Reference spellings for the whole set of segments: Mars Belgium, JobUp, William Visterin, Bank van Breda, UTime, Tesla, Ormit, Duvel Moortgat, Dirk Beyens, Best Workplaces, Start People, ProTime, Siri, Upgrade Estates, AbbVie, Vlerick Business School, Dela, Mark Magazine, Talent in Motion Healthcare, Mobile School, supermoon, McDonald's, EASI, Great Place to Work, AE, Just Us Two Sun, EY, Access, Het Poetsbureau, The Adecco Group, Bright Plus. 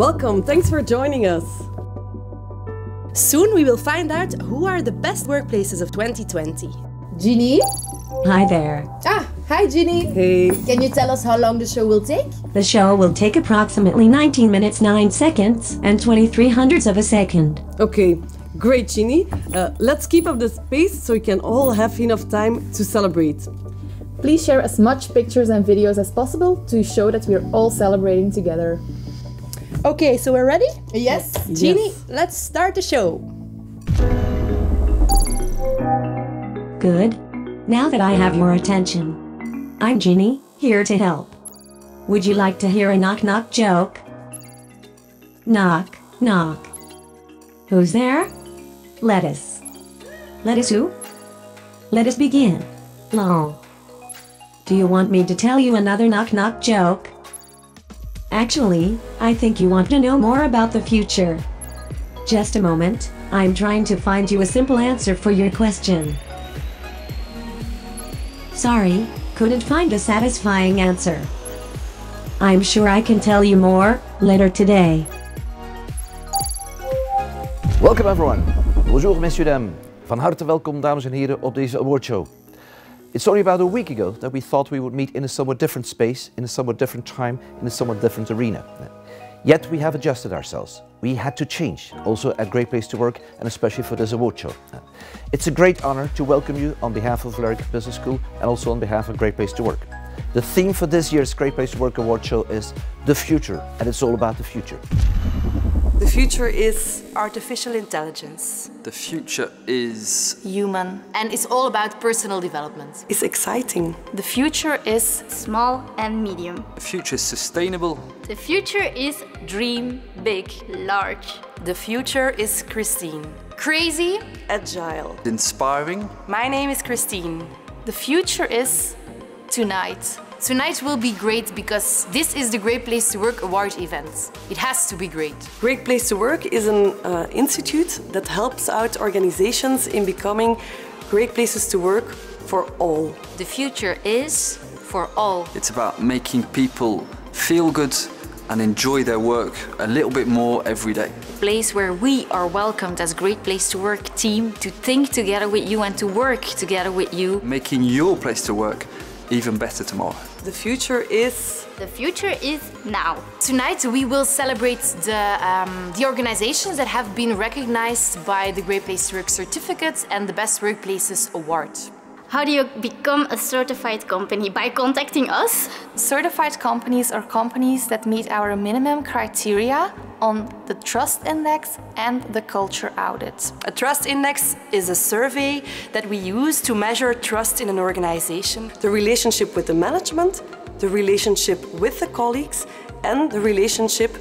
Welcome, thanks for joining us. Soon we will find out who are the best workplaces of 2020. Ginny? Hi there. Hi Ginny. Hey. Can you tell us how long the show will take? The show will take approximately 19 minutes, 9 seconds and 23 hundredths of a second. Okay, great Ginny. Let's keep up the pace so we can all have enough time to celebrate. Please share as much pictures and videos as possible to show that we're all celebrating together. Okay, so we're ready? Yes. Ginny, yes. Let's start the show. Good. Now that I have your attention, I'm Ginny, here to help. Would you like to hear a knock-knock joke? Knock, knock. Who's there? Lettuce. Lettuce who? Let us begin. Long. Do you want me to tell you another knock-knock joke? Actually, I think you want to know more about the future. Just a moment, I'm trying to find you a simple answer for your question. Sorry, couldn't find a satisfying answer. I'm sure I can tell you more later today. Welcome everyone. Bonjour, messieurs, dames. Van harte welkom, dames en heren, op deze awardshow. It's only about a week ago that we thought we would meet in a somewhat different space, in a somewhat different time, in a somewhat different arena. Yet we have adjusted ourselves. We had to change, also at Great Place to Work and especially for this award show. It's a great honor to welcome you on behalf of Vlerick Business School and also on behalf of Great Place to Work. The theme for this year's Great Place to Work award show is the future, and it's all about the future. The future is artificial intelligence. The future is human. And it's all about personal development. It's exciting. The future is small and medium. The future is sustainable. The future is dream, big, large. The future is Christine. Crazy. Agile. Inspiring. My name is Christine. The future is tonight. Tonight will be great because this is the Great Place to Work award event. It has to be great. Great Place to Work is an institute that helps out organizations in becoming great places to work for all. The future is for all. It's about making people feel good and enjoy their work a little bit more every day. A place where we are welcomed as Great Place to Work team to think together with you and to work together with you. Making your place to work even better tomorrow. The future is... The future is now. Tonight we will celebrate the organizations that have been recognized by the Great Place to Work certificates and the Best Workplaces Award. How do you become a certified company? By contacting us? Certified companies are companies that meet our minimum criteria on the Trust Index and the Culture Audit. A Trust Index is a survey that we use to measure trust in an organization. The relationship with the management, the relationship with the colleagues, and the relationship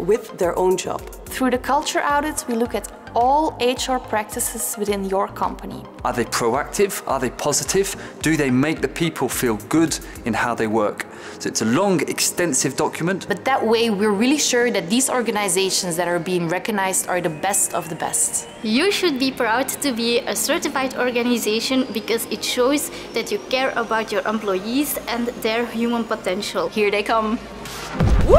with their own job. Through the Culture Audit, we look at all HR practices within your company. Are they proactive? Are they positive? Do they make the people feel good in how they work? So it's a long, extensive document. But that way we're really sure that these organizations that are being recognized are the best of the best. You should be proud to be a certified organization because it shows that you care about your employees and their human potential. Here they come. Woo!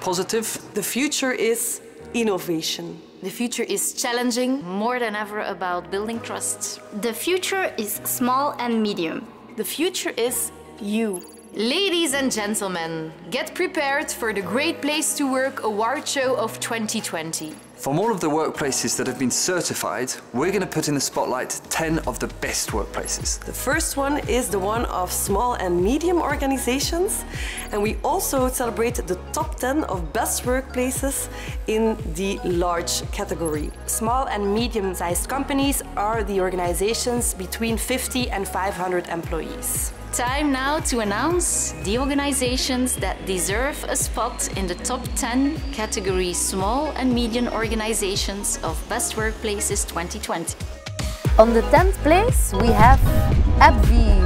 Positive. The future is innovation. The future is challenging, more than ever about building trust. The future is small and medium. The future is you. Ladies and gentlemen, get prepared for the Great Place to Work Award Show of 2020. From all of the workplaces that have been certified, we're going to put in the spotlight 10 of the best workplaces. The first one is the one of small and medium organizations. And we also celebrate the top 10 of best workplaces in the large category. Small and medium-sized companies are the organizations between 50 and 500 employees. Time now to announce the organizations that deserve a spot in the top 10 category small and medium organizations of Best Workplaces 2020. On the 10th place we have AbbVie.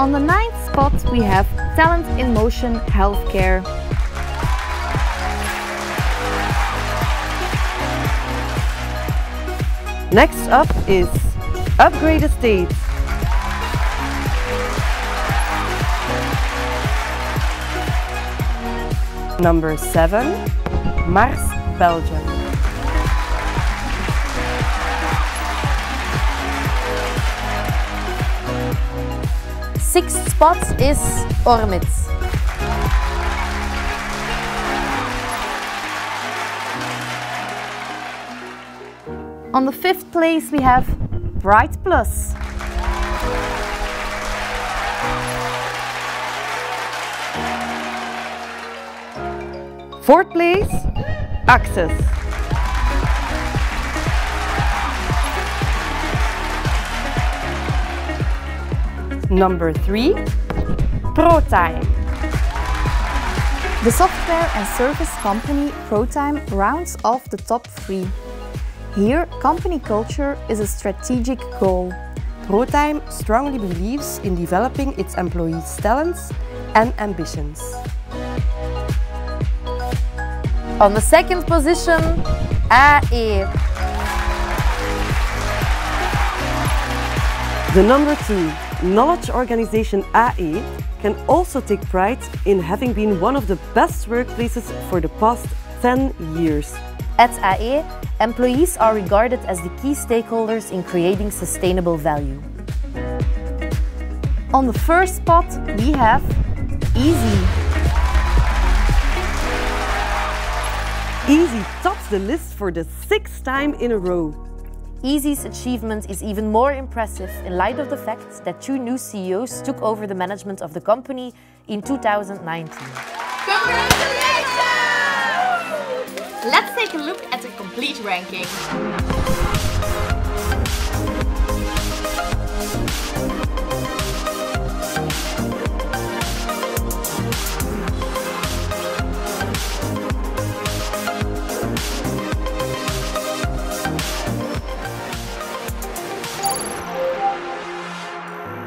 On the 9th spot we have Talent in Motion Healthcare. Next up is Upgrade Estates. Number 7, Mars Belgium. Sixth spot is Ormit. On the 5th place we have Bright Plus. Fourth place, Access. Number 3, ProTime. The software and service company ProTime rounds off the top 3. Here, company culture is a strategic goal. ProTime strongly believes in developing its employees' talents and ambitions. On the 2nd position, AE. The number 2 knowledge organization AE can also take pride in having been one of the best workplaces for the past 10 years. At AE, employees are regarded as the key stakeholders in creating sustainable value. On the 1st spot, we have EASI. EASI tops the list for the 6th time in a row. EASI's achievement is even more impressive in light of the fact that 2 new CEOs took over the management of the company in 2019. Congratulations! Let's take a look at the complete ranking.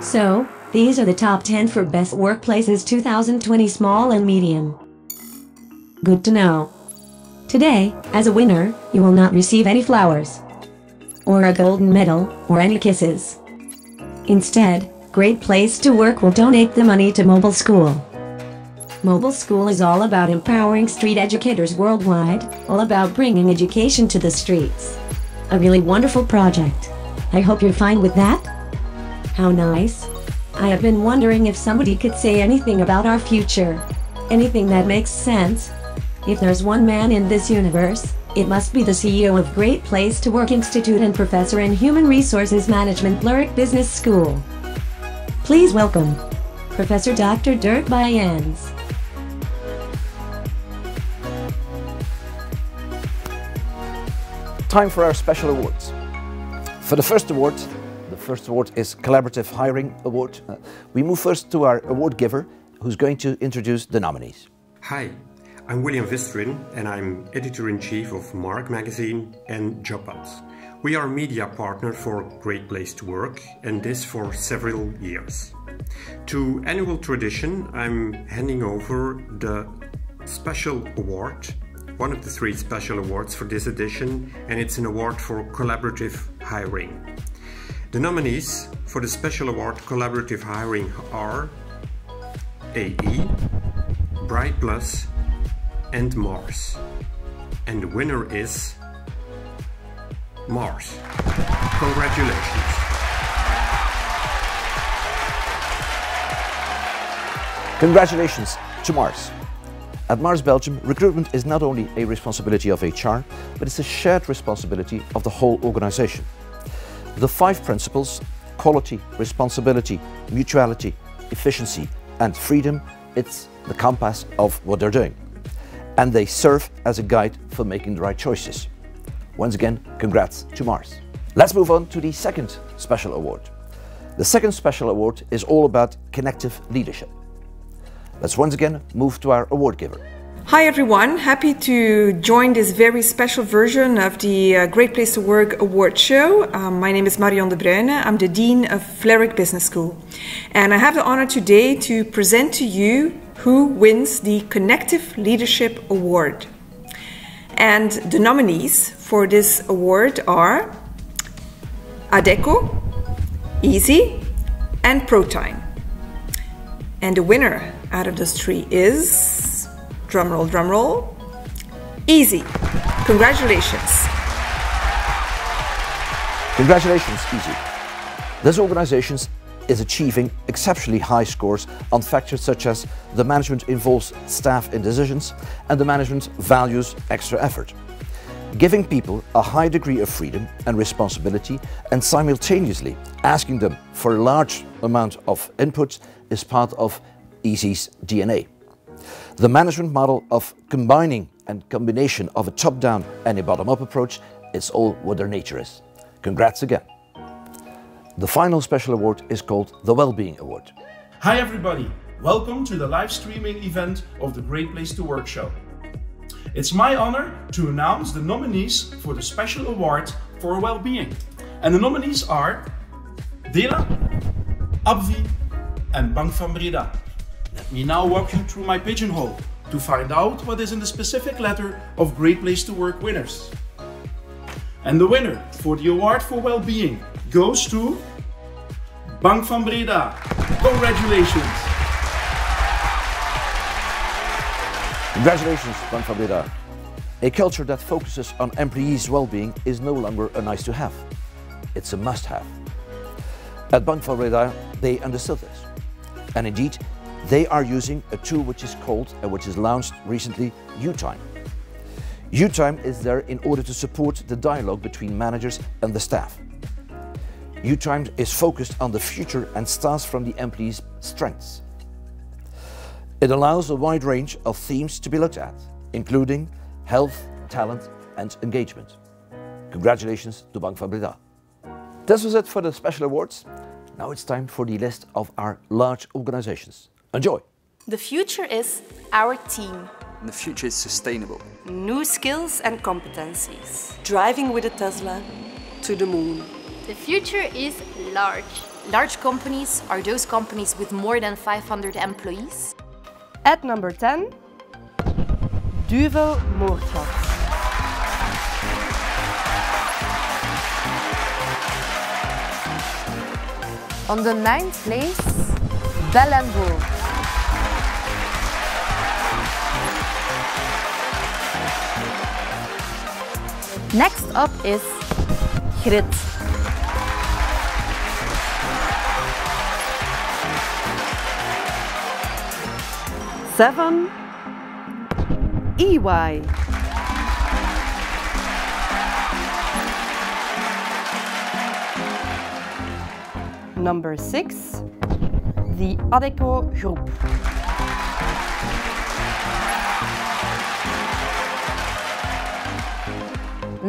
So, these are the top 10 for Best Workplaces 2020 Small and Medium. Good to know. Today, as a winner, you will not receive any flowers, or a golden medal, or any kisses. Instead, Great Place to Work will donate the money to Mobile School. Mobile School is all about empowering street educators worldwide, all about bringing education to the streets. A really wonderful project. I hope you're fine with that. How nice. I have been wondering if somebody could say anything about our future. Anything that makes sense. If there's one man in this universe, it must be the CEO of Great Place to Work Institute and professor in Human Resources Management, Vlerick Business School. Please welcome Professor Dr. Dirk Beyens. Time for our special awards. For the first award, the first award is Collaborative Hiring Award. We move first to our award giver, who's going to introduce the nominees. Hi, I'm William Visterin, and I'm Editor-in-Chief of Mark Magazine and JobUp. We are a media partner for Great Place to Work, and this for several years. To annual tradition, I'm handing over the special award, one of the 3 special awards for this edition, and it's an award for collaborative hiring. The nominees for the special award Collaborative Hiring are AE, Bright Plus and Mars. And the winner is Mars. Congratulations. Congratulations to Mars. At Mars Belgium, recruitment is not only a responsibility of HR, but it's a shared responsibility of the whole organization. The 5 principles, quality, responsibility, mutuality, efficiency and freedom, it's the compass of what they're doing. And they serve as a guide for making the right choices. Once again, congrats to Mars. Let's move on to the second special award. The second special award is all about connective leadership. Let's once again move to our award giver. Hi everyone, happy to join this very special version of the Great Place to Work award show. My name is Marion De Bruyne, I'm the Dean of Vlerick Business School. And I have the honor today to present to you who wins the Connective Leadership Award. And the nominees for this award are Adecco, EASI and ProTime. And the winner out of those 3 is, drum roll, EASI. Congratulations. Congratulations, EASI. This organization is achieving exceptionally high scores on factors such as the management involves staff in decisions and the management values extra effort. Giving people a high degree of freedom and responsibility and simultaneously asking them for a large amount of input is part of EASI's DNA. The management model of combining and combination of a top-down and a bottom-up approach is all what their nature is. Congrats again. The final special award is called the Wellbeing Award. Hi everybody, welcome to the live streaming event of the Great Place to Work show. It's my honor to announce the nominees for the special award for well-being. And the nominees are Dela, AbbVie and Bank van Breda. Let me now walk you through my pigeonhole to find out what is in the specific letter of Great Place to Work winners. And the winner for the award for well-being goes to Bank van Breda. Congratulations! Congratulations, Bank van Breda. A culture that focuses on employees' well-being is no longer a nice-to-have. It's a must-have. At Bank van Breda, they understood this. And indeed, they are using a tool which is called and which is launched recently, UTime. UTime is there in order to support the dialogue between managers and the staff. UTime is focused on the future and starts from the employees' strengths. It allows a wide range of themes to be looked at, including health, talent and engagement. Congratulations to Bank van Breda. This was it for the special awards. Now it's time for the list of our large organizations. Enjoy! The future is our team. The future is sustainable. New skills and competencies. Driving with a Tesla to the moon. The future is large. Large companies are those companies with more than 500 employees. At number 10, Duvel Moortgat. On the 9th place, Bellenbourg. Next up is Grit. Seven, EY. 6, The Adecco Group. 5,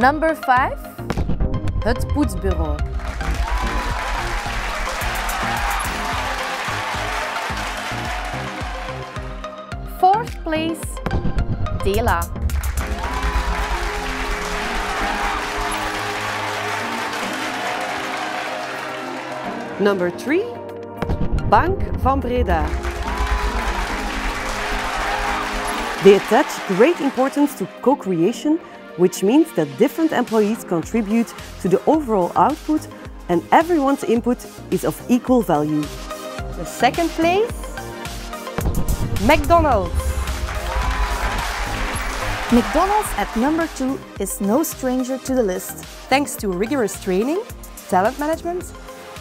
Het Poetsbureau. 4th place, Dela. 3, Bank van Breda. They attach great importance to co-creation, which means that different employees contribute to the overall output and everyone's input is of equal value. The 2nd place, McDonald's. McDonald's at number 2 is no stranger to the list, thanks to rigorous training, talent management,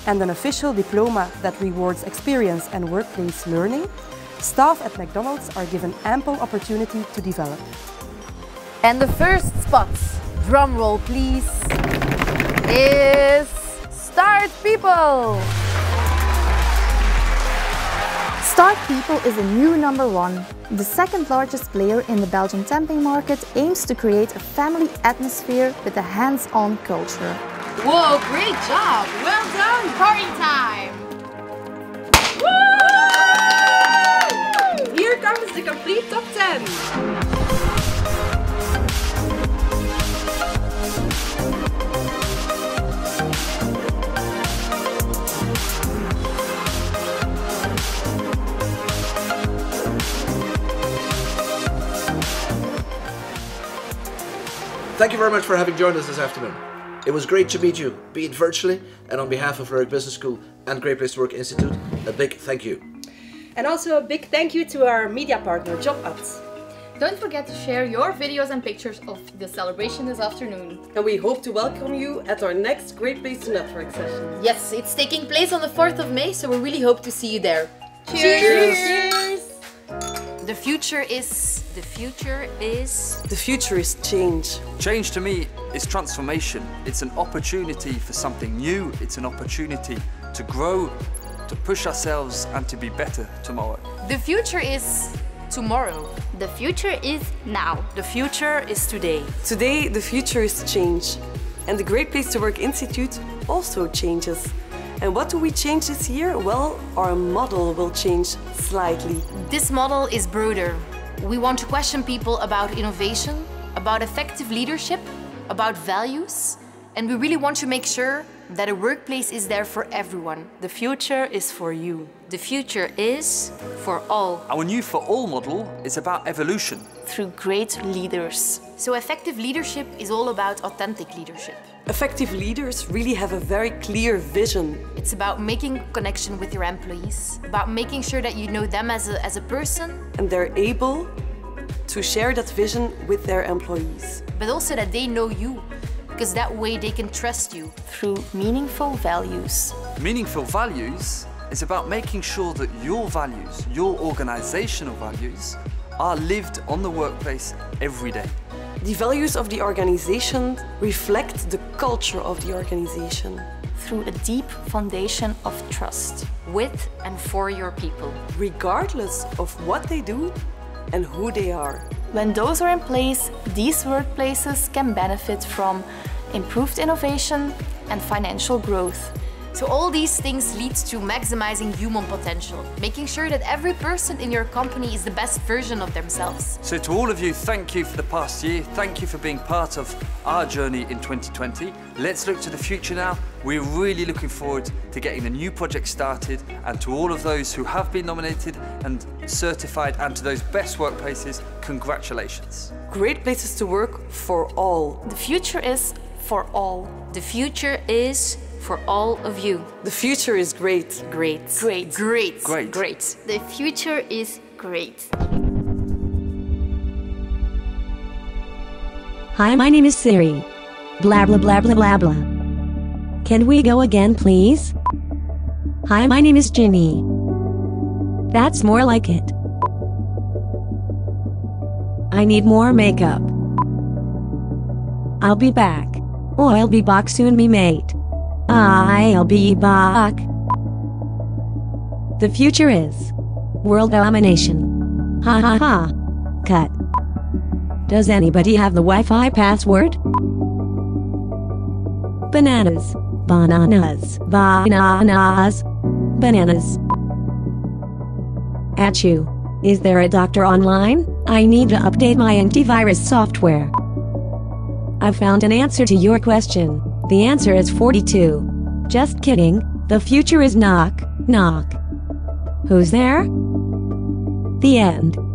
and an official diploma that rewards experience and workplace learning. Staff at McDonald's are given ample opportunity to develop. And the first spot, drumroll please, is Start People! Start People is a new number 1. The second largest player in the Belgian temping market aims to create a family atmosphere with a hands-on culture. Whoa, great job! Well done! Party time! Woo! Here comes the complete top 10! Thank you very much for having joined us this afternoon. It was great to meet you, be it virtually, and on behalf of Vlerick Business School and Great Place to Work Institute, a big thank you. And also a big thank you to our media partner, JobUp. Don't forget to share your videos and pictures of the celebration this afternoon. And we hope to welcome you at our next Great Place to Network session. Yes, it's taking place on the 4th of May, so we really hope to see you there. Cheers! Cheers. Cheers. The future is change. Change to me is transformation. It's an opportunity for something new. It's an opportunity to grow, to push ourselves and to be better tomorrow. The future is tomorrow. The future is now. The future is today. Today, the future is change. And the Great Place to Work Institute also changes. And what do we change this year? Well, our model will change slightly. This model is broader. We want to question people about innovation, about effective leadership, about values. And we really want to make sure that a workplace is there for everyone. The future is for you. The future is for all. Our new For All model is about evolution. Through great leaders. So effective leadership is all about authentic leadership. Effective leaders really have a very clear vision. It's about making connection with your employees, about making sure that you know them as a person. And they're able to share that vision with their employees. But also that they know you, because that way they can trust you. Through meaningful values. Meaningful values is about making sure that your values, your organizational values, are lived on the workplace every day. The values of the organization reflect the culture of the organization. Through a deep foundation of trust. With and for your people. Regardless of what they do and who they are. When those are in place, these workplaces can benefit from improved innovation and financial growth. So all these things lead to maximizing human potential, making sure that every person in your company is the best version of themselves. So to all of you, thank you for the past year. Thank you for being part of our journey in 2020. Let's look to the future now. We're really looking forward to getting the new project started, and to all of those who have been nominated and certified, and to those best workplaces, congratulations. Great places to work for all. The future is for all. The future is for all of you. The future is great. Great. Great. Great. Great. Great. The future is great. Hi, my name is Siri. Blah, blah, blah, blah, blah, blah. Can we go again, please? Hi, my name is Ginny. That's more like it. I need more makeup. I'll be back. Oh, I'll be back soon, me mate. I'll be back. The future is world domination. Ha ha ha. Cut. Does anybody have the Wi-Fi password? Bananas. Bananas. Bananas. Bananas. At you. Is there a doctor online? I need to update my antivirus software. I found an answer to your question. The answer is 42. Just kidding, the future is knock, knock. Who's there? The end.